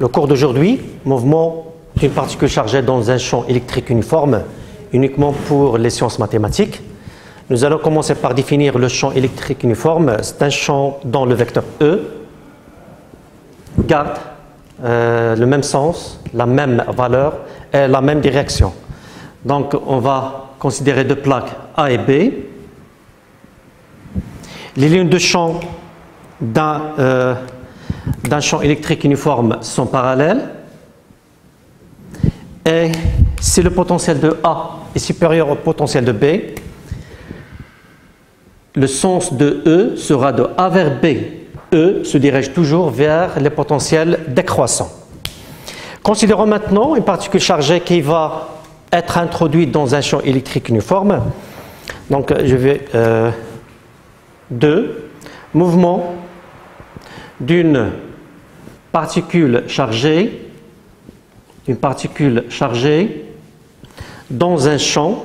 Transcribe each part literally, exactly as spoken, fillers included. Le cours d'aujourd'hui, mouvement d'une particule chargée dans un champ électrique uniforme, uniquement pour les sciences mathématiques. Nous allons commencer par définir le champ électrique uniforme. C'est un champ dont le vecteur E garde euh, le même sens, la même valeur et la même direction. Donc on va considérer deux plaques A et B. Les lignes de champ d'un euh, d'un champ électrique uniforme sont parallèles, et si le potentiel de A est supérieur au potentiel de B, le sens de E sera de A vers B. E se dirige toujours vers les potentiels décroissants. Considérons maintenant une particule chargée qui va être introduite dans un champ électrique uniforme. Donc je vais euh, deux mouvements d'une particule chargée, d'une particule chargée dans un champ,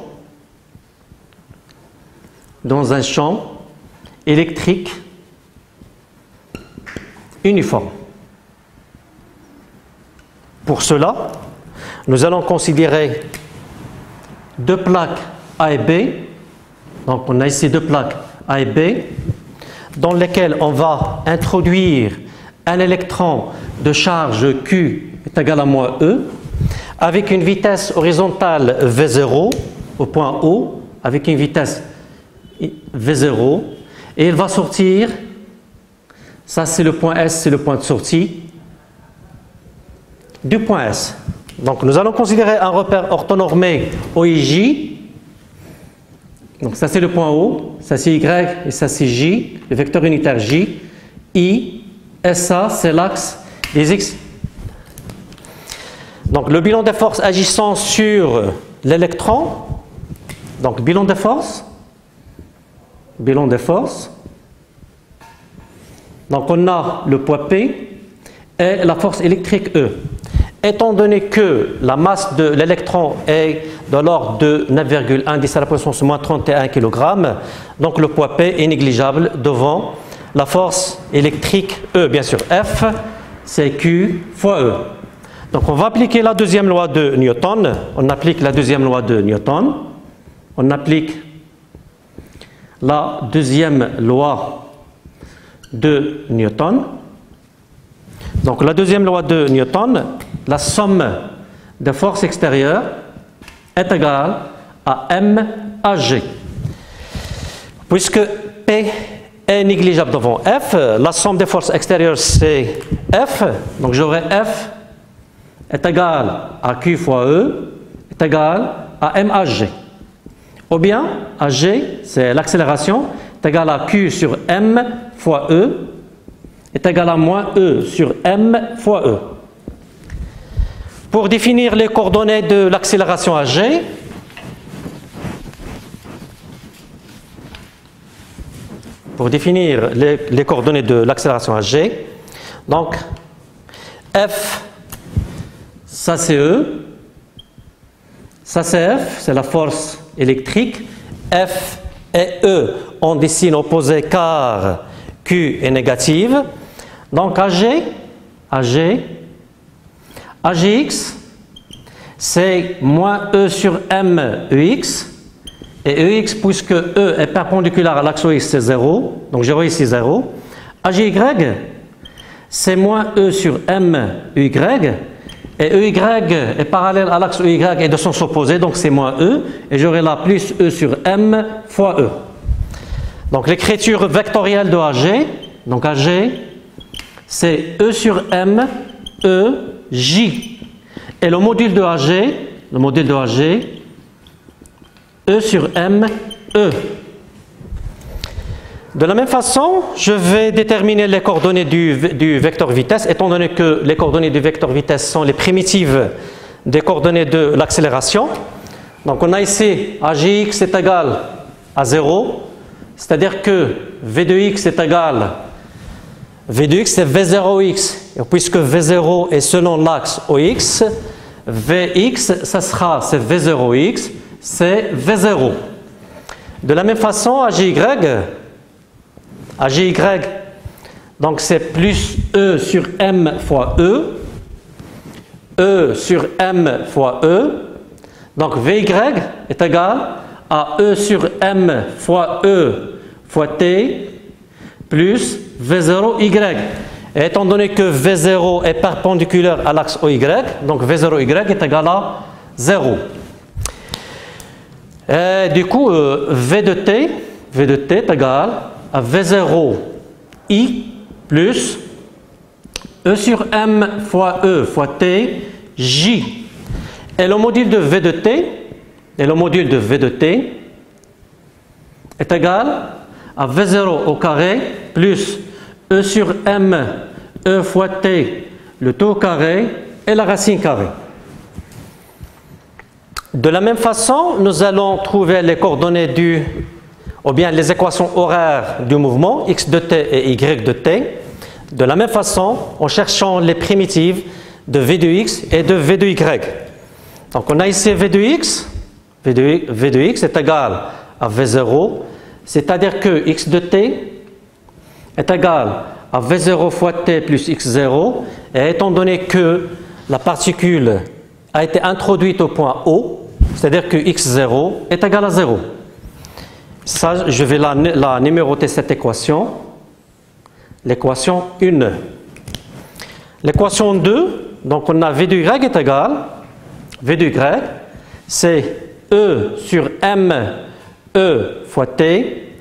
dans un champ électrique uniforme. Pour cela, nous allons considérer deux plaques A et B. Donc on a ici deux plaques A et B, dans lesquelles on va introduire un électron de charge Q est égal à moins E, avec une vitesse horizontale V zéro au point O, avec une vitesse V zéro, et il va sortir, ça c'est le point S, c'est le point de sortie, du point S. Donc nous allons considérer un repère orthonormé O I J. Donc ça c'est le point O, ça c'est Y et ça c'est J, le vecteur unitaire J, I, et ça c'est l'axe des X. Donc le bilan des forces agissant sur l'électron, donc bilan des forces, bilan des forces, donc on a le poids P et la force électrique E. Étant donné que la masse de l'électron est de l'ordre de neuf virgule un dix à la puissance moins trente et un kilos, donc le poids P est négligeable devant la force électrique E. Bien sûr, F, c'est Q fois E. Donc on va appliquer la deuxième loi de Newton. On applique la deuxième loi de Newton. On applique la deuxième loi de Newton. Donc la deuxième loi de Newton, la somme des forces extérieures est égale à M A G. Puisque P est négligeable devant F, la somme des forces extérieures c'est F, donc j'aurai F est égal à Q fois E est égal à M A G. Ou bien A G, c'est l'accélération, est égal à Q sur M fois E est égal à moins E sur M fois E. Pour définir les coordonnées de l'accélération A G, pour définir les, les coordonnées de l'accélération A G, donc F, ça c'est E, ça c'est F, c'est la force électrique, F et E ont des signes opposés car Q est négative, donc AG, AG, A G X, c'est moins E sur M E X, et E X, puisque E est perpendiculaire à l'axe O X, c'est zéro, donc j'aurai ici zéro. A G Y, c'est moins E sur M U Y, et E Y est parallèle à l'axe Y et de sens opposé, donc c'est moins E, et j'aurai là plus E sur M fois E. Donc l'écriture vectorielle de A G, donc A G, c'est E sur M, E, J. Et le module de A G, le module de A G, E sur M, E. De la même façon, je vais déterminer les coordonnées du, du vecteur vitesse, étant donné que les coordonnées du vecteur vitesse sont les primitives des coordonnées de l'accélération. Donc on a ici A G X est égal à zéro, c'est-à-dire que V de X est égal à V de X, c'est V zéro X. Et puisque V zéro est selon l'axe O X, Vx, ça sera, c'est V zéro X, c'est V zéro. De la même façon, A G Y, A G Y, donc c'est plus E sur M fois E, E sur M fois E. Donc Vy est égal à E sur M fois E fois T plus V zéro Y. Et étant donné que V zéro est perpendiculaire à l'axe O Y, donc V zéro Y est égal à zéro. Et du coup, euh, V de T, V de T est égal à V zéro I plus E sur M fois E fois T, J. Et le module de V de T, et le module de V de T est égal à V zéro au carré plus E sur M, E fois T, le tout au carré et la racine carrée. De la même façon, nous allons trouver les coordonnées du, ou bien les équations horaires du mouvement, x de t et y de t, de la même façon en cherchant les primitives de v de x et de v de y. Donc on a ici v de x, v de, v de x est égal à v zéro, c'est-à-dire que x de t est égal à v zéro fois t plus x zéro, et étant donné que la particule a été introduite au point O, c'est-à-dire que x zéro est égal à zéro. Ça, je vais la, la numéroter cette équation, l'équation un. L'équation deux, donc on a V de Y est égal, V de Y, c'est E sur M, E fois T,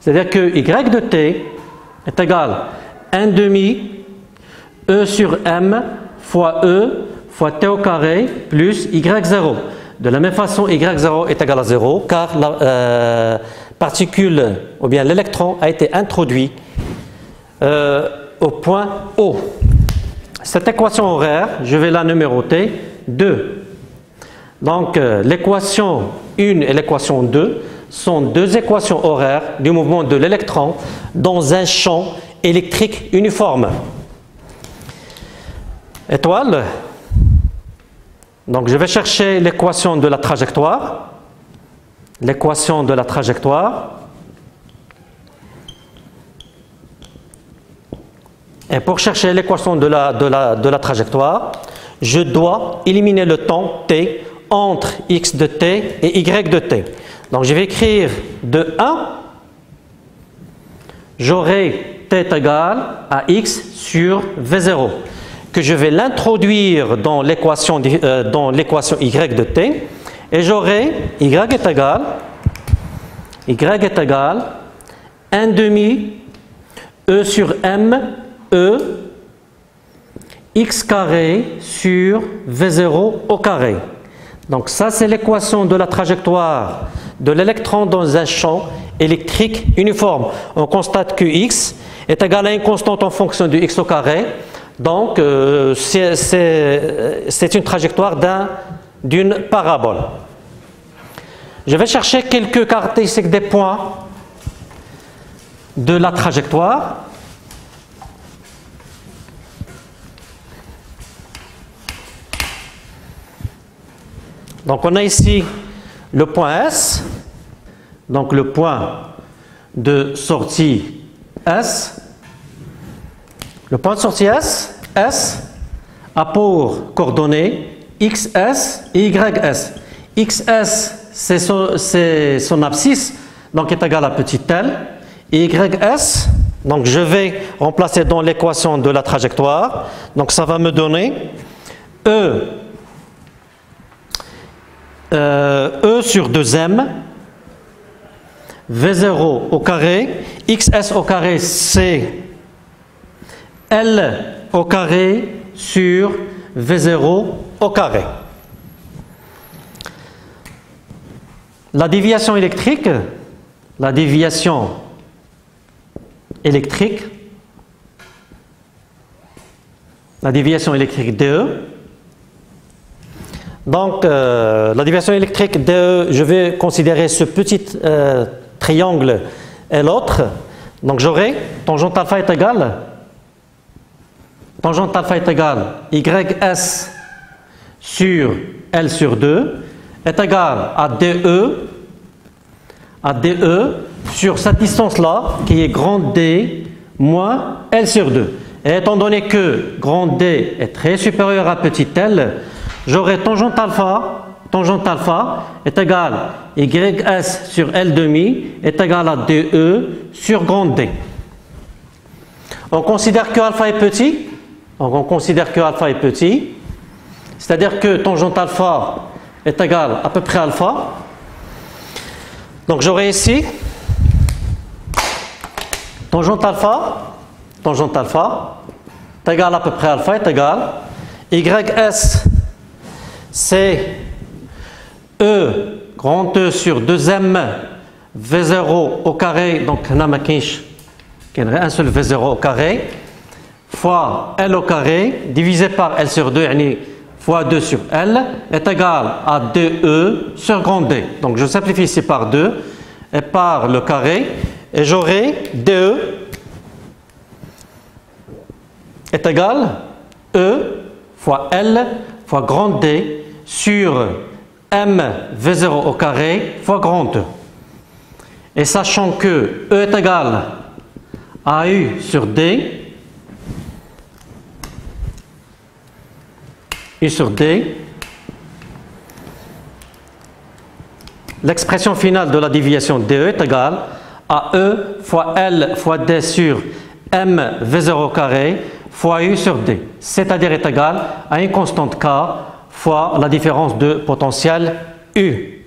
c'est-à-dire que Y de T est égal à un demi E sur M fois E fois t au carré plus y zéro. De la même façon, y zéro est égal à zéro, car la euh, particule, ou bien l'électron, a été introduit euh, au point O. Cette équation horaire, je vais la numéroter deux. Donc, euh, l'équation un et l'équation deux sont deux équations horaires du mouvement de l'électron dans un champ électrique uniforme. Étoile. Donc je vais chercher l'équation de la trajectoire, l'équation de la trajectoire. Et pour chercher l'équation de la, de, la, de la trajectoire, je dois éliminer le temps t entre x de t et y de t. Donc je vais écrire de un, j'aurai t égale à x sur v zéro. Que je vais l'introduire dans l'équation euh, dans l'équation y de t, et j'aurai y est égal y est égal un demi e sur m e x carré sur v zéro au carré. Donc ça, c'est l'équation de la trajectoire de l'électron dans un champ électrique uniforme. On constate que x est égal à une constante en fonction de x au carré. Donc, euh, c'est une trajectoire d'une un, parabole. Je vais chercher quelques caractéristiques des points de la trajectoire. Donc, on a ici le point S, donc le point de sortie S. Le point de sortie S, S a pour coordonnées X S et Y S. X S, c'est son, son abscisse, donc est égal à petit L. Et Y S, donc je vais remplacer dans l'équation de la trajectoire. Donc ça va me donner E, euh, E sur deux M, V zéro au carré, X S au carré, c'est L au carré sur V zéro au carré. La déviation électrique, la déviation électrique, la déviation électrique D E. Donc, euh, la déviation électrique D E, je vais considérer ce petit euh, triangle et l'autre. Donc, j'aurai tangente alpha est égale tangente alpha est égale Ys sur L sur deux est égale à DE, à DE sur cette distance-là qui est grande D moins L sur deux. Et étant donné que grand D est très supérieur à petit L, j'aurai tangente alpha, tangente alpha est égal à Y S sur L demi est égal à D E sur grand D. On considère que alpha est petit. Donc on considère que alpha est petit. C'est-à-dire que tangente alpha est égal à peu près à alpha. Donc j'aurai ici tangente alpha tangente alpha est égal à peu près alpha est égal Ys c'est E grand E sur deux M V zéro au carré donc un seul V zéro au carré fois L au carré divisé par L sur deux fois deux sur L est égal à deux E sur grand D. Donc je simplifie ici par deux et par le carré et j'aurai D E est égal E fois L fois grand D sur M V zéro au carré fois grand E. Et sachant que E est égal à U sur D, U sur D, l'expression finale de la déviation D E est égale à E fois L fois D sur M V zéro au carré fois U sur D, c'est-à-dire est égal à une constante K fois la différence de potentiel U.